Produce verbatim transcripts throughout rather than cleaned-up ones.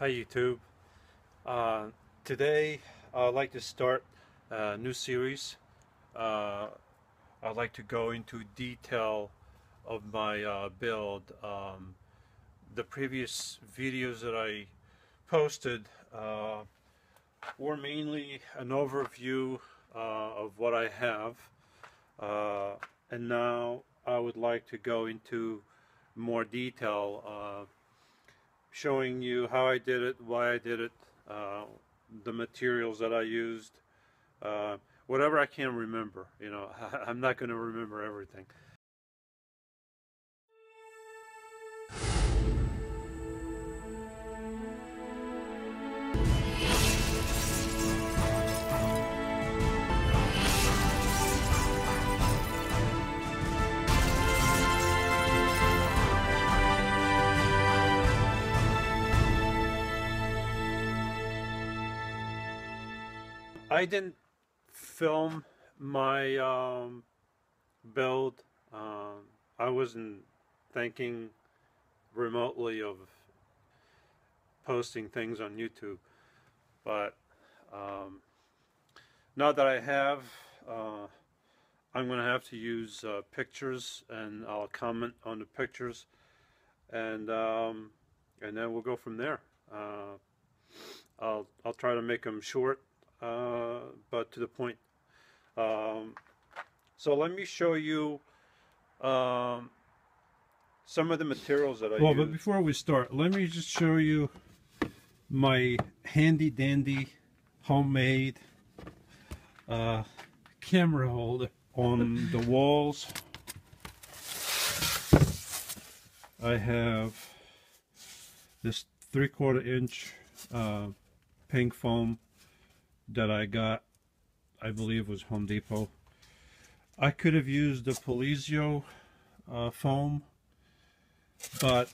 Hi YouTube. Uh, today I'd like to start a new series. Uh, I'd like to go into detail of my uh, build. Um, the previous videos that I posted uh, were mainly an overview uh, of what I have, uh, and now I would like to go into more detail, uh, showing you how I did it, why I did it, uh, the materials that I used, uh, whatever I can remember. You know, I'm not going to remember everything. I didn't film my um, build. Um, I wasn't thinking remotely of posting things on YouTube, but um, now that I have, uh, I'm going to have to use uh, pictures, and I'll comment on the pictures, and um, and then we'll go from there. Uh, I'll I'll try to make them short. Uh, but to the point. Um, so let me show you um, some of the materials that I well, use. Well, but before we start, let me just show you my handy dandy homemade uh, camera holder. On the walls I have this three-quarter inch uh, pink foam that I got, I believe was Home Depot. I could have used the Polyiso uh, foam, but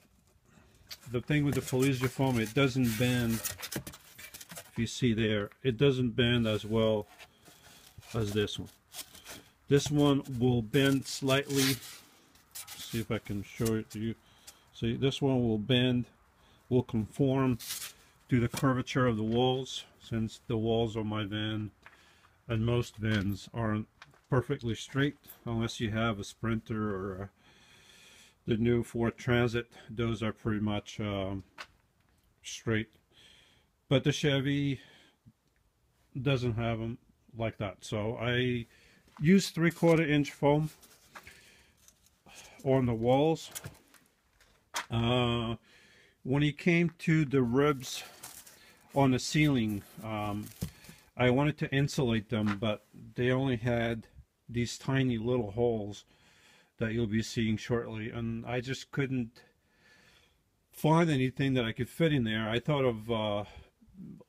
the thing with the Polyiso foam, it doesn't bend. If you see there, it doesn't bend as well as this one. This one will bend slightly. Let's see if I can show it to you. See, this one will bend, will conform to the curvature of the walls, since the walls on my van and most vans aren't perfectly straight, unless you have a Sprinter or a, the new Ford Transit. Those are pretty much um, straight, but the Chevy doesn't have them like that. So I use three-quarter inch foam on the walls. Uh, when it came to the ribs on the ceiling, um, I wanted to insulate them, but they only had these tiny little holes that you'll be seeing shortly, and I just couldn't find anything that I could fit in there. I thought of uh,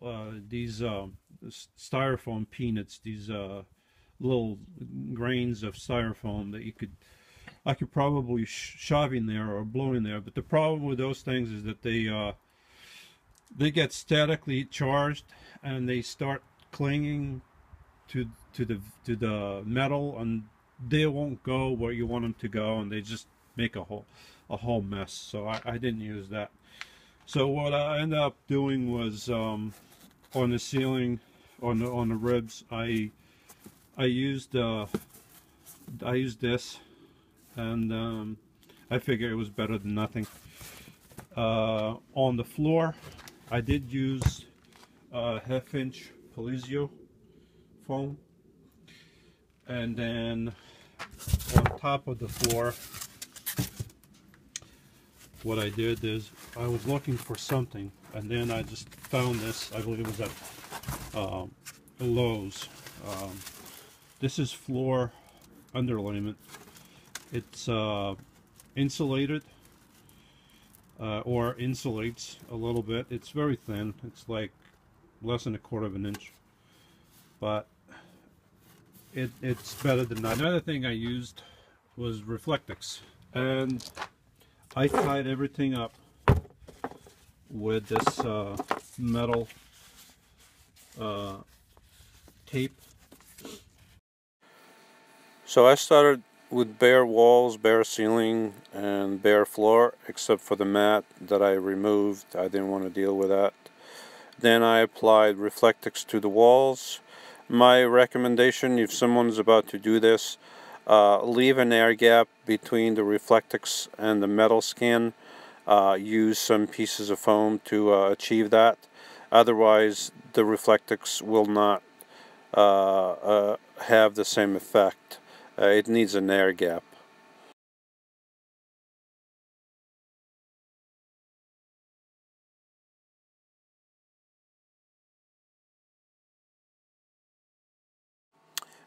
uh, these uh, styrofoam peanuts, these uh, little grains of styrofoam that you could, I could probably sh shove in there or blow in there, but the problem with those things is that they uh, they get statically charged and they start clinging to to the to the metal, and they won't go where you want them to go, and they just make a whole a whole mess. So I, I didn't use that. So what I ended up doing was um, on the ceiling, on the on the ribs, I I used uh, I used this, and um, I figured it was better than nothing. Uh, on the floor, I did use uh, half inch Polyiso foam, and then on top of the floor, what I did is I was looking for something, and then I just found this. I believe it was at um, Lowe's. Um, this is floor underlayment. It's uh, insulated, uh, or insulates a little bit. It's very thin. It's like less than a quarter of an inch, but it, it's better than that. Another thing I used was Reflectix, and I tied everything up with this uh, metal uh, tape. So I started with bare walls, bare ceiling, and bare floor, except for the mat that I removed. I didn't want to deal with that. Then I applied Reflectix to the walls. My recommendation, if someone's about to do this, uh, leave an air gap between the Reflectix and the metal skin. Uh, use some pieces of foam to uh, achieve that. Otherwise, the Reflectix will not uh, uh, have the same effect. Uh, it needs an air gap.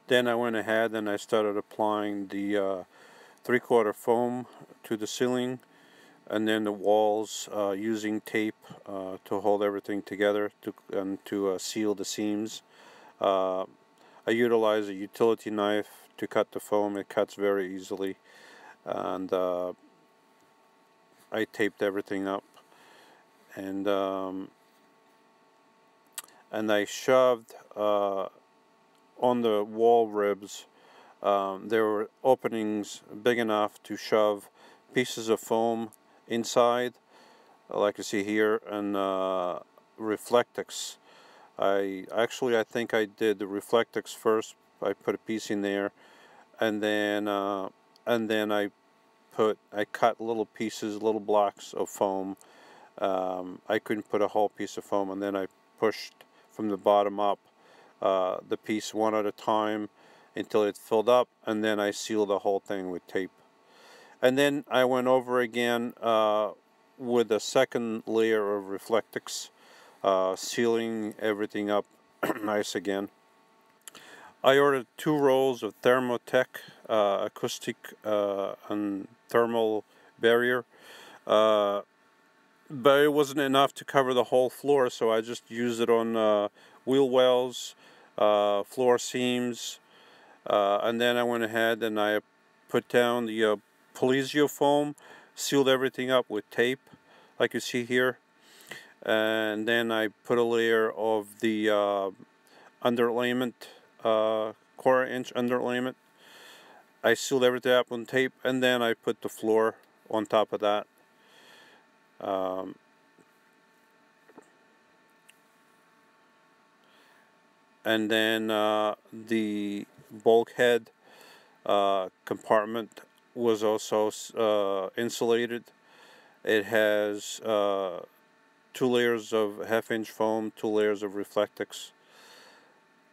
Then I went ahead and I started applying the uh, three-quarter foam to the ceiling and then the walls, uh, using tape uh, to hold everything together to, and to uh, seal the seams. Uh, I utilize a utility knife to cut the foam. It cuts very easily, and uh, I taped everything up, and um, and I shoved uh, on the wall ribs. Um, there were openings big enough to shove pieces of foam inside, like you see here, and uh, Reflectix. I actually I think I did the Reflectix first. I put a piece in there, and then uh, and then I put I cut little pieces, little blocks of foam. Um, I couldn't put a whole piece of foam, and then I pushed from the bottom up uh, the piece one at a time until it filled up, and then I sealed the whole thing with tape. And then I went over again uh, with a second layer of Reflectix, uh, sealing everything up nice again. I ordered two rolls of Thermotech uh, acoustic uh, and thermal barrier, uh, but it wasn't enough to cover the whole floor, so I just used it on uh, wheel wells, uh, floor seams, uh, and then I went ahead and I put down the uh, Polyiso foam, sealed everything up with tape, like you see here, and then I put a layer of the uh, underlayment. Uh, quarter inch underlayment. I sealed everything up on tape, and then I put the floor on top of that. Um, and then uh, the bulkhead uh, compartment was also uh, insulated. It has uh, two layers of half inch foam, two layers of Reflectix.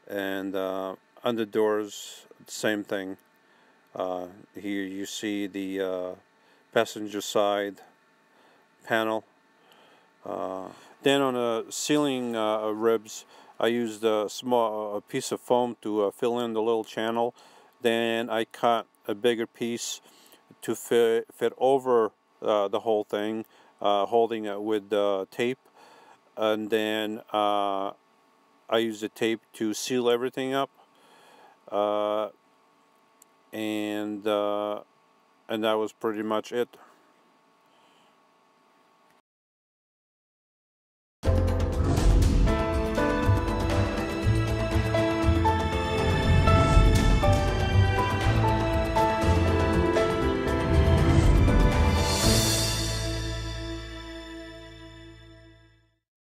And uh, under doors, same thing. Uh, here you see the uh, passenger side panel. Uh, then on the ceiling uh, ribs, I used a small a piece of foam to uh, fill in the little channel. Then I cut a bigger piece to fit fit over uh, the whole thing, uh, holding it with uh, tape, and then. Uh, I used the tape to seal everything up, uh, and uh, and that was pretty much it.